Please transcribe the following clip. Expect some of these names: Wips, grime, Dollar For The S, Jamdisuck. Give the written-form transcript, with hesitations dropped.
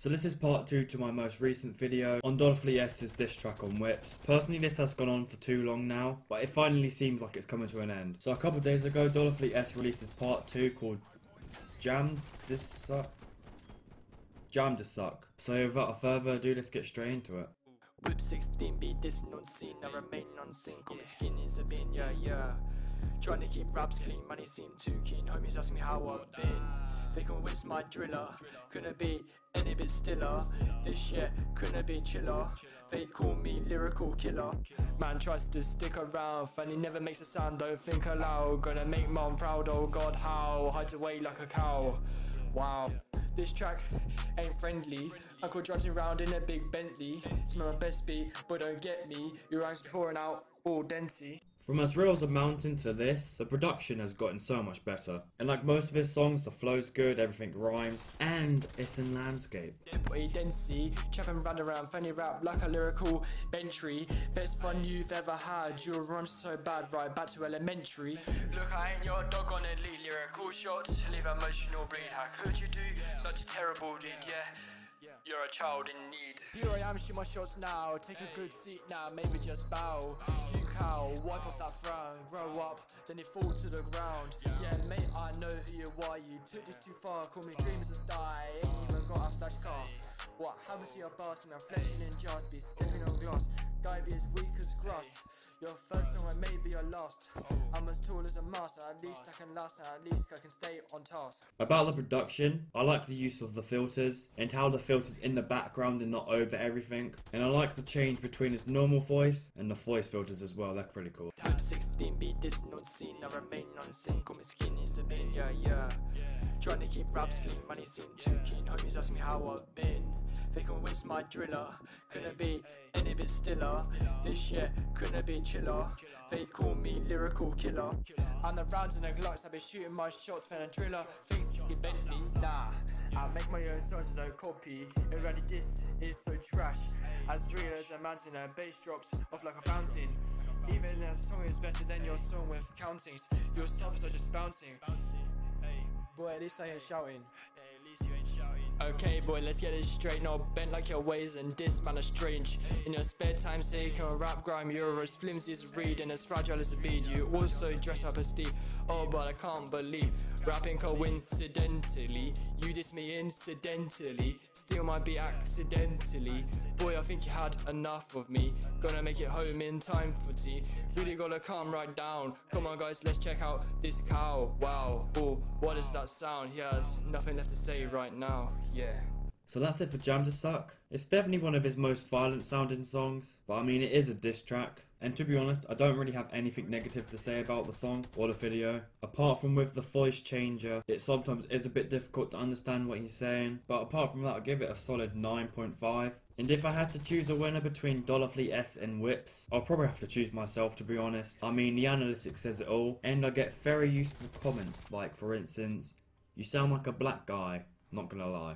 So this is part 2 to my most recent video on Dollar For The S's diss track on Wips. Personally, this has gone on for too long now, but it finally seems like it's coming to an end. So a couple of days ago, Dollar For The S releases part 2 called Jamdisuck. So without further ado, let's get straight into it. Whip 16 beat this non-scene, I remain non-scene, call me skin is a bin, yeah, yeah. Trying to keep raps clean, money seem too keen, homies ask me how I've been. They can whips my driller, couldn't be any bit stiller. This year couldn't be chiller, they call me lyrical killer. Man tries to stick around, and he never makes a sound, don't think aloud. Gonna make mom proud, oh god how, hides away like a cow. Wow. This track ain't friendly. Uncle drives me round in a big Bentley. It's my best beat, but don't get me. Your ranks pouring out all density. From As Real As A Mountain to this, the production has gotten so much better. And like most of his songs, the flow's good, everything rhymes, and it's in landscape. Boy density, trapping round around, funny rap like a lyrical bentry. Best fun you've ever had, your rhyme's so bad, right back to elementary. Look, I ain't your dog on elite, lyrical shots, leave emotional bleed. How could you do such a terrible deed, yeah? You're a child in need. Here I am, shoot my shots now. Take a good seat now, maybe just bow. You cow, wipe off that frown. Grow up, then you fall to the ground. Yeah, mate, I know who you are. You took this too far, call me dreamers a die. Ain't even got a flash car. What happened to your bars and I'm flashing in jars? Be stepping on glass, guy be as weak as grass. Your first song and maybe your last. I'm as tall as a mast, at least I can last, and at least I can stay on task. About the production, I like the use of the filters and how the filters in the background and not over everything. And I like the change between his normal voice and the voice filters as well, they're pretty cool. Type 16 beat this not seen, I remain non-seen, call me skin is a bin, yeah, yeah. Trying to keep raps clean, money seem too keen, homies ask me how I've been. They can whips my driller, couldn't be any bit stiller. This year couldn't be chiller, they call me lyrical killer. And the rounds and the glocks, I be shooting my shots for a driller. Things you bent me, nah, I make my own songs, I don't copy. Already this is so trash, as real as a mountain, a bass drops off like a fountain. Even a song is better than your song with countings, your subs are just bouncing. Boy, at least I ain't shouting. Okay boy, let's get it straight, not bent like your ways and this man is strange. In your spare time say you can rap grime, you're as flimsy as a reed and as fragile as a bead. You also dress up as Steve, oh but I can't believe, rapping coincidentally, you diss me incidentally, steal my beat accidentally. Boy I think you had enough of me, gonna make it home in time for tea. Really gotta calm right down, come on guys let's check out this cow. Wow, oh what is that sound, he has nothing left to say right now, yeah. So that's it for Jamdisuck. It's definitely one of his most violent sounding songs, but I mean it is a diss track. And to be honest, I don't really have anything negative to say about the song or the video. Apart from with the voice changer, it sometimes is a bit difficult to understand what he's saying. But apart from that, I'll give it a solid 9.5. And if I had to choose a winner between Dollar For The S and Wips, I'll probably have to choose myself to be honest. I mean, the analytics says it all. And I get very useful comments, like for instance, you sound like a black guy, not gonna lie.